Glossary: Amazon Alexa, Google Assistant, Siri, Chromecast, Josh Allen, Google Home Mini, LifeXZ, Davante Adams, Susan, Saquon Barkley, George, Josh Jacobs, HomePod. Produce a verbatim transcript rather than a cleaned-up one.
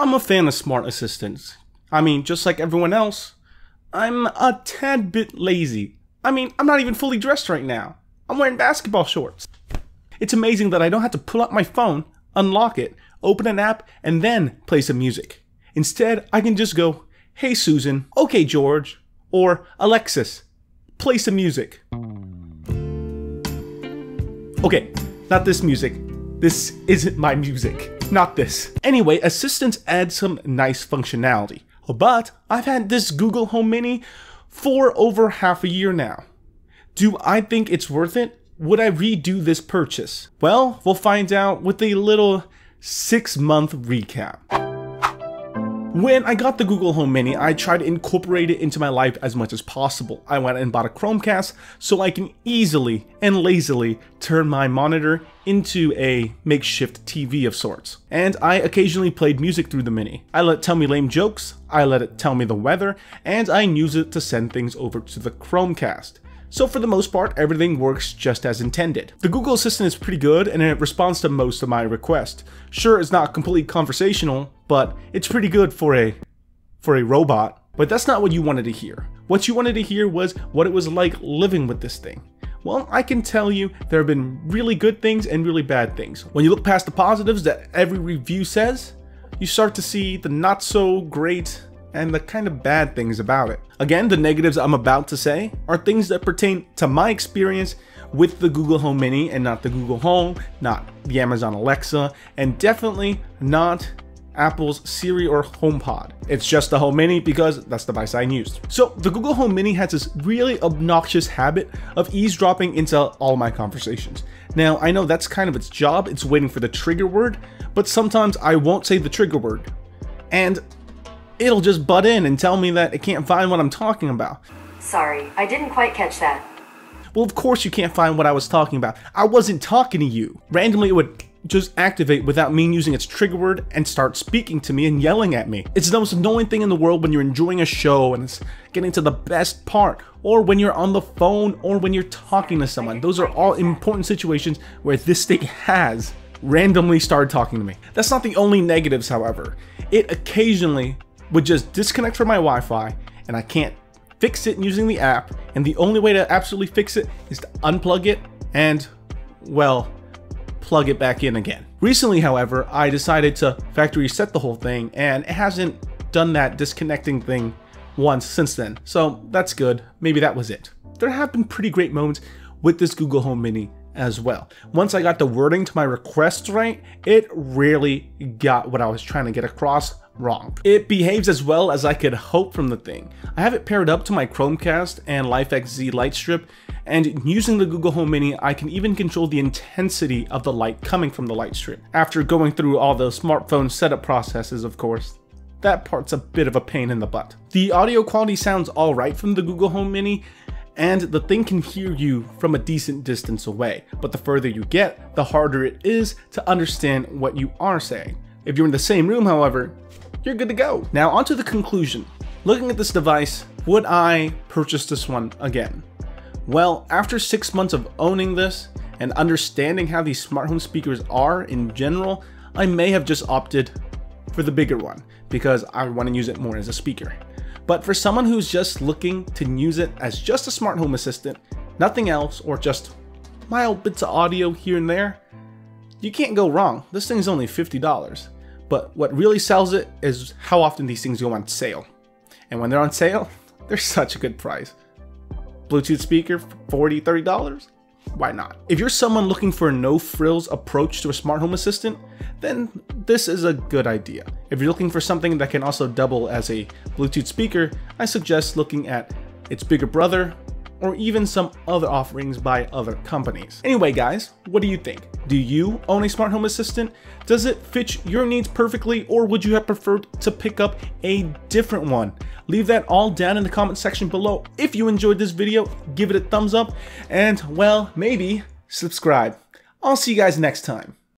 I'm a fan of smart assistants. I mean, just like everyone else, I'm a tad bit lazy. I mean, I'm not even fully dressed right now. I'm wearing basketball shorts. It's amazing that I don't have to pull out my phone, unlock it, open an app, and then play some music. Instead, I can just go, "Hey Susan, okay George," or "Alexis, play some music." Okay, not this music. This isn't my music. Not this. Anyway, assistants add some nice functionality, but I've had this Google Home Mini for over half a year now. Do I think it's worth it? Would I redo this purchase? Well, we'll find out with a little six-month recap. When I got the Google Home Mini, I tried to incorporate it into my life as much as possible. I went and bought a Chromecast so I can easily and lazily turn my monitor into a makeshift T V of sorts. And I occasionally played music through the Mini. I let it tell me lame jokes, I let it tell me the weather, and I use it to send things over to the Chromecast. So for the most part, everything works just as intended. The Google Assistant is pretty good and it responds to most of my requests. Sure, it's not completely conversational, but it's pretty good for a, for a robot. But that's not what you wanted to hear. What you wanted to hear was what it was like living with this thing. Well, I can tell you there have been really good things and really bad things. When you look past the positives that every review says, you start to see the not so great and the kind of bad things about it. Again, the negatives I'm about to say are things that pertain to my experience with the Google Home Mini and not the Google Home, not the Amazon Alexa, and definitely not Apple's Siri or HomePod. It's just the Home Mini because that's the device I used. So the Google Home Mini has this really obnoxious habit of eavesdropping into all my conversations. Now, I know that's kind of its job. It's waiting for the trigger word, but sometimes I won't say the trigger word. And it'll just butt in and tell me that it can't find what I'm talking about. Sorry, I didn't quite catch that. Well, of course you can't find what I was talking about. I wasn't talking to you. Randomly, it would just activate without me using its trigger word and start speaking to me and yelling at me. It's the most annoying thing in the world when you're enjoying a show and it's getting to the best part, or when you're on the phone, or when you're talking to someone. Those are all important situations where this thing has randomly started talking to me. That's not the only negatives, however. It occasionally would just disconnect from my Wi-Fi and I can't fix it using the app, and the only way to absolutely fix it is to unplug it and, well, plug it back in again. Recently, however, I decided to factory reset the whole thing and it hasn't done that disconnecting thing once since then, so that's good. Maybe that was it. There have been pretty great moments with this Google Home Mini as well. Once I got the wording to my requests right, it really got what I was trying to get across wrong. It behaves as well as I could hope from the thing. I have it paired up to my Chromecast and LifeXZ light strip, and using the Google Home Mini, I can even control the intensity of the light coming from the light strip. After going through all the smartphone setup processes, of course, that part's a bit of a pain in the butt. The audio quality sounds all right from the Google Home Mini, and the thing can hear you from a decent distance away. But the further you get, the harder it is to understand what you are saying. If you're in the same room, however, you're good to go. Now onto the conclusion. Looking at this device, would I purchase this one again? Well, after six months of owning this and understanding how these smart home speakers are in general, I may have just opted for the bigger one because I want to use it more as a speaker. But for someone who's just looking to use it as just a smart home assistant, nothing else, or just mild bits of audio here and there, you can't go wrong. This thing's only fifty dollars. But what really sells it is how often these things go on sale. And when they're on sale, they're such a good price. Bluetooth speaker, forty dollars, thirty dollars? Why not? If you're someone looking for a no-frills approach to a smart home assistant, then this is a good idea. If you're looking for something that can also double as a Bluetooth speaker, I suggest looking at its bigger brother, or even some other offerings by other companies. Anyway guys, what do you think? Do you own a smart home assistant? Does it fit your needs perfectly, or would you have preferred to pick up a different one? Leave that all down in the comment section below. If you enjoyed this video, give it a thumbs up and, well, maybe subscribe. I'll see you guys next time.